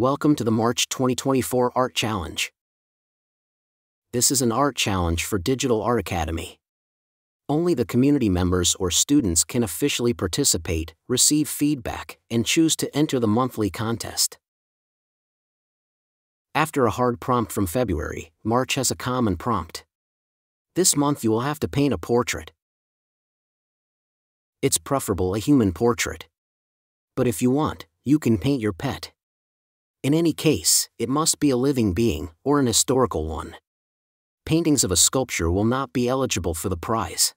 Welcome to the March 2024 Art Challenge. This is an art challenge for Digital Art Academy. Only the community members or students can officially participate, receive feedback, and choose to enter the monthly contest. After a hard prompt from February, March has a common prompt. This month you will have to paint a portrait. It's preferable a human portrait. But if you want, you can paint your pet. In any case, it must be a living being, or an historical one. Paintings of a sculpture will not be eligible for the prize.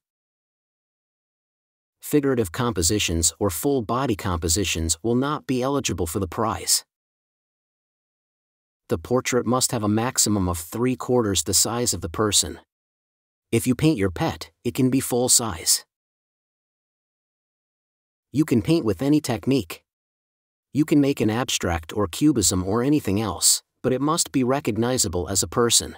Figurative compositions or full-body compositions will not be eligible for the prize. The portrait must have a maximum of 3/4 the size of the person. If you paint your pet, it can be full size. You can paint with any technique. You can make an abstract or cubism or anything else, but it must be recognizable as a person.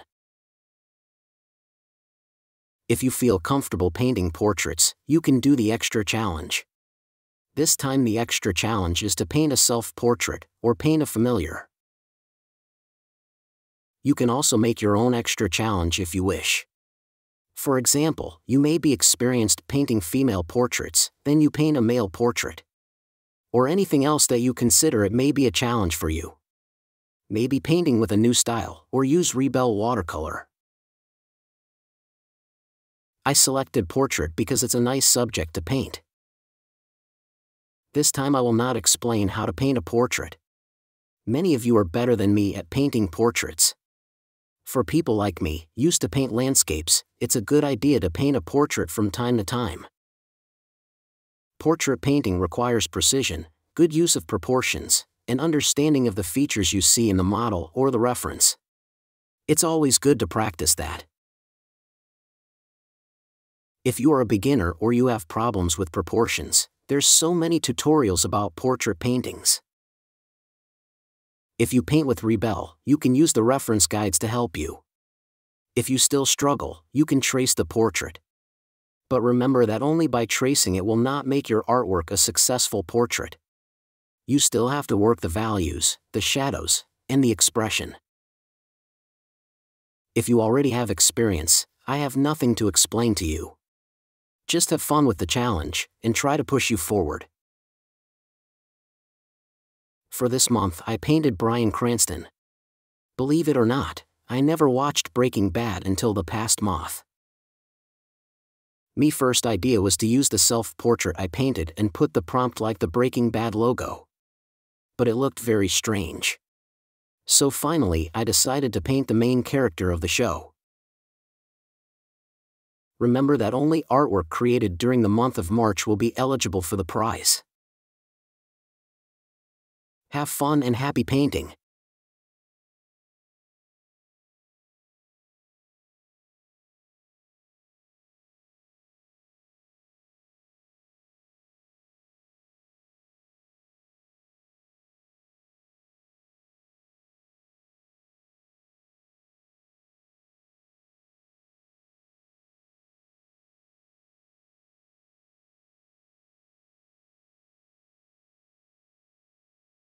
If you feel comfortable painting portraits, you can do the extra challenge. This time the extra challenge is to paint a self-portrait, or paint a familiar. You can also make your own extra challenge if you wish. For example, you may be experienced painting female portraits, then you paint a male portrait. Or anything else that you consider it may be a challenge for you. Maybe painting with a new style, or use Rebel watercolor. I selected portrait because it's a nice subject to paint. This time I will not explain how to paint a portrait. Many of you are better than me at painting portraits. For people like me, used to paint landscapes, it's a good idea to paint a portrait from time to time. Portrait painting requires precision, good use of proportions, and understanding of the features you see in the model or the reference. It's always good to practice that. If you are a beginner or you have problems with proportions, there's so many tutorials about portrait paintings. If you paint with Rebel, you can use the reference guides to help you. If you still struggle, you can trace the portrait. But remember that only by tracing it will not make your artwork a successful portrait. You still have to work the values, the shadows, and the expression. If you already have experience, I have nothing to explain to you. Just have fun with the challenge, and try to push you forward. For this month I painted Bryan Cranston. Believe it or not, I never watched Breaking Bad until the past month. My first idea was to use the self-portrait I painted and put the prompt like the Breaking Bad logo. But it looked very strange. So finally I decided to paint the main character of the show. Remember that only artwork created during the month of March will be eligible for the prize. Have fun and happy painting!